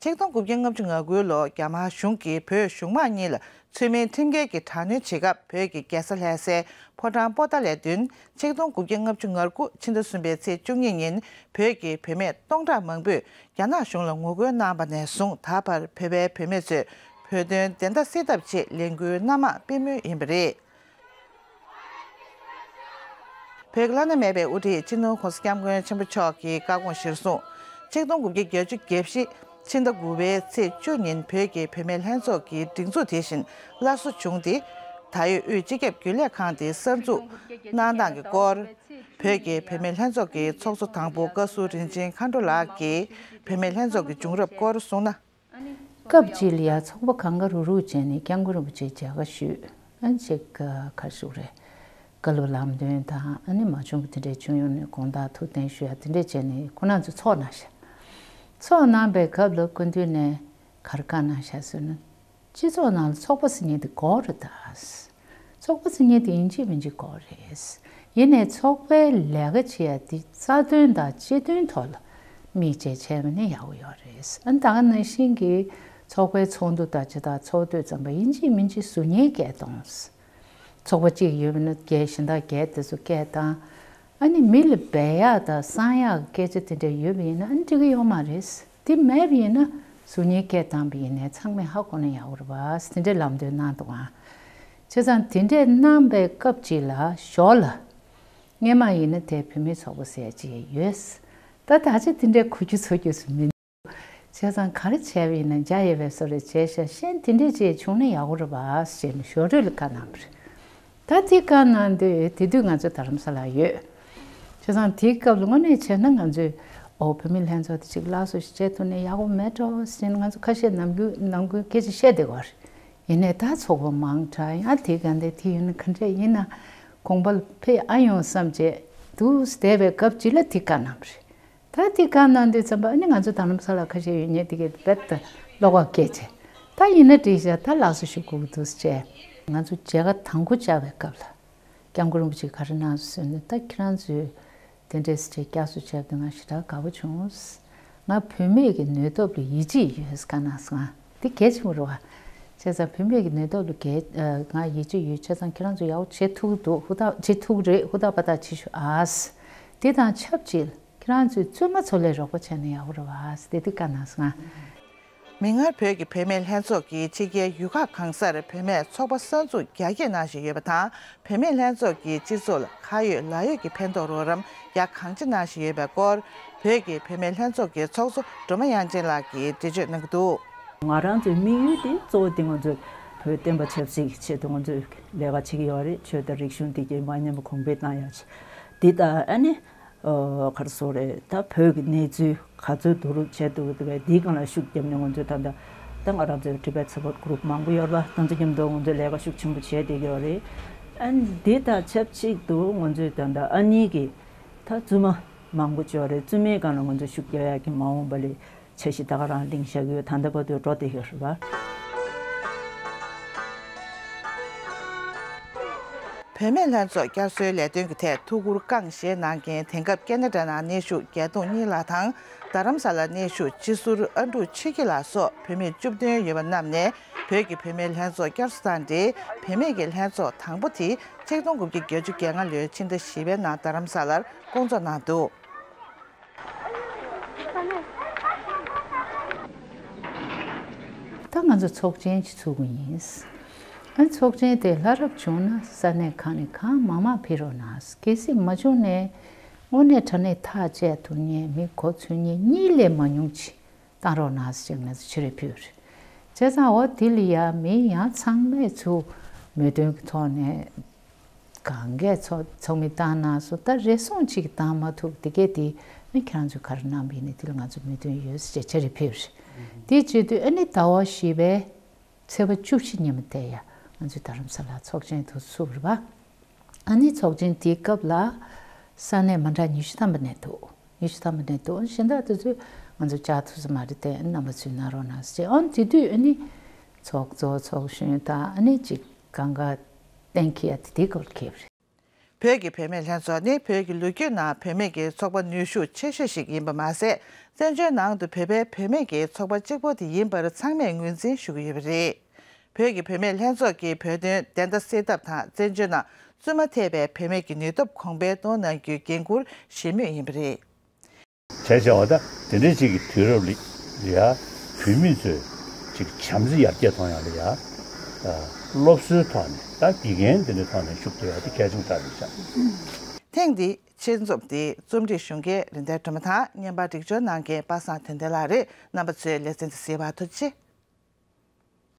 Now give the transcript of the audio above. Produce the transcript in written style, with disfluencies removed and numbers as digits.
책동 급경금 증가구로 야마 슝기 배 슝만일 최민 팀계기 단위 지갑 배기 개설해서 포장 보달에든 책동 급경금 증가구 친도순배세 중인인 배기 배매 동자 멍부 야나 슝렁고구 남반에 숭 다발 배배 배매지 표든 된다 세답지 랭구 남아 배매 임브리 배글라는 맵에 우리 진호 고스겸군 첨부처기 가공 실수 책동 급격 여주 갭시 친다 구배 세주인 벽에 배멸 한석이 등수 대신 라수 중디 다유 의지급 균력한데 선주 난당의 골 벽에 배멸 한석이 속수 당보 거수 린진 칸돌라기 배멸 한석이 중럽 골을 쏘나 급질이야 성복 강가루루 제니 경구로 붙이자가 쉬 안색가 갈수래 걸로람된 다 아니 마중부터 중요한 공다 토된 쉬야 된데 제니 고난주 초나샤 소나베 갑럽 군디네 가르카나샤스는 지소나 속버스니드 거르다스 속버스니드 인지민지 거레스 얘네 속배 레가치야 디사든다 지든톨 미제체면이 야우여레스 안당은 신기 속배 촌도다지다 초도 전부 인지민지 순이게 동스 속버지 유는 계신다 게트스 게다 아니 밀베야다 사야 계제들의 유비는 안되고요 말이스. 디메비나 순이케 담비네 창매하고는 야우르바 스틴데 람드나도아. 제산 딘데 남베 껍질라 숄라. 네마이네 대표미 서버세지 예스. 다다지 딘데 구주소주스민. 제산 가르체비는 자예베서를 제셔 신딘데지 중에 야우르바 심 쇼를 가나브르. 다티카난데 디둥아저 다름살아요. 세상 뒤값은 저는 아주 오페밀 한서도 지금 라서 시제도네 야구 메터 쓰는 가서 같이 남고 계속 쉬어야 되고 얘네 다 속어 망차이 아 뒤간데 뒤에는 근데 얘나 공부를 배 아이온 삼제 두 스텝에 껍질을 뒤까나버리 다 뒤까나는데 전부 아니 가서 다른 사람 같이 얘네 되게 뱉다 너가 깨지 다 얘네 뒤에서 다 라서 쉬고 두스제 아주 제가 당구 잡을까봐 경고를 붙이 가르나 쓰는 딱 그런지 덴데스체 가수 제등하시다 가부총스 나 뱀에게 뇌도블 이지 유스카나스가 디케지므로와 제가 뱀에게 뇌도블 게나 이지 유체상 그런지 야우 제투도 후다 제투를 후다바다 지슈 아스 디단 첩질 그런지 좀만 설레라고 전에야 오르와스 디디카나스가 민갈 벽이 배멸 한석이 지기의 육아 강사를 배멸 초보 선수 야기 나시 예배다 배멸 한석이 지솔 가유 라유기 펜도로럼 약 강지 나시 예배고 벽이 배멸 한석이 속수 좀의 양질라기 뒤집는도 나란히 미유디 조딩어주 배때마 접식 제동어주 내가 지기 열이 저들 릭션 되게 많이 뭐 공부했나야지 디다 아니 가르소래 다 벽이 내주 가족 도로 제도도 왜 네가나 숙점용 언제 단다 땅 아랍들 티벳 서포트 그룹 망고 열바 단지님도 언제 내가 숙침부 지에 대결이 안 데이터 접식도 언제 단다 아니기 다 주마 망고 절에 주매 가는 먼저 숙여야기 마음 벌리 제시다가 링샤기 단다버도 로데혀봐 배멜란서 갸스의 레든 그때 토구르 강시에 난게 댕갑 깨내다나 내슈 개돈이라당 다람살라 내슈 지수르 안루 치기라서 배멜 줍드의 예반남네 벽이 배멜란서 갸스단데 배멜란서 당부티 책동급기 겨주경을 여친데 시베 나 다람살라 공전나도 당한서 속진 지수군이스 한 속전에 대하랍 존나 산에 가니까 마마 피로나스 계시 마존에 오늘 전에 타제 돈이 미코춘이 니레 만용치 따로나스 정나서 치료표 제가 어딜이야 미야 상매주 메등톤에 강게 정미다나서 다 레송치 담아톡 되게디 미칸주 가르나미니 들어가서 메등 유스 치료표 디지도 아니 다와시베 세번 춥시님 때야 안주 다른 살라 속전이 더 수업을 봐 아니 속전 뒤급라 산에 만난 23번에도 신다도 먼저 자투스 말때 남아서 나로나스 언티도 아니 속전다 아니 직강가 땡키야 뒤걸 벽이 뱀의 현수니 벽이 루기나 뱀에게 속번 뉴슈 최시식 인바 마세 전주 나도 뱀의 뱀에게 속번 직보디 인바르 상명윤진 슈기브리 벽이 뱀의 현수기 벽은 댄더 세답타 전주나 주마테베 뱀에게 뉴덥 공배도 난규 겐굴 심유인브리 제시하다 전주식이 들어올리야 규민수 즉 잠시 약게 통하려야 롭스탄딱 이겐 되는다는 숙제하기 계속 따르자. 땡디 친접디 좀디 슝게 렌데토마타 냠바틱 전한게 바산텐델아레 넘버 2 레센스 세바토치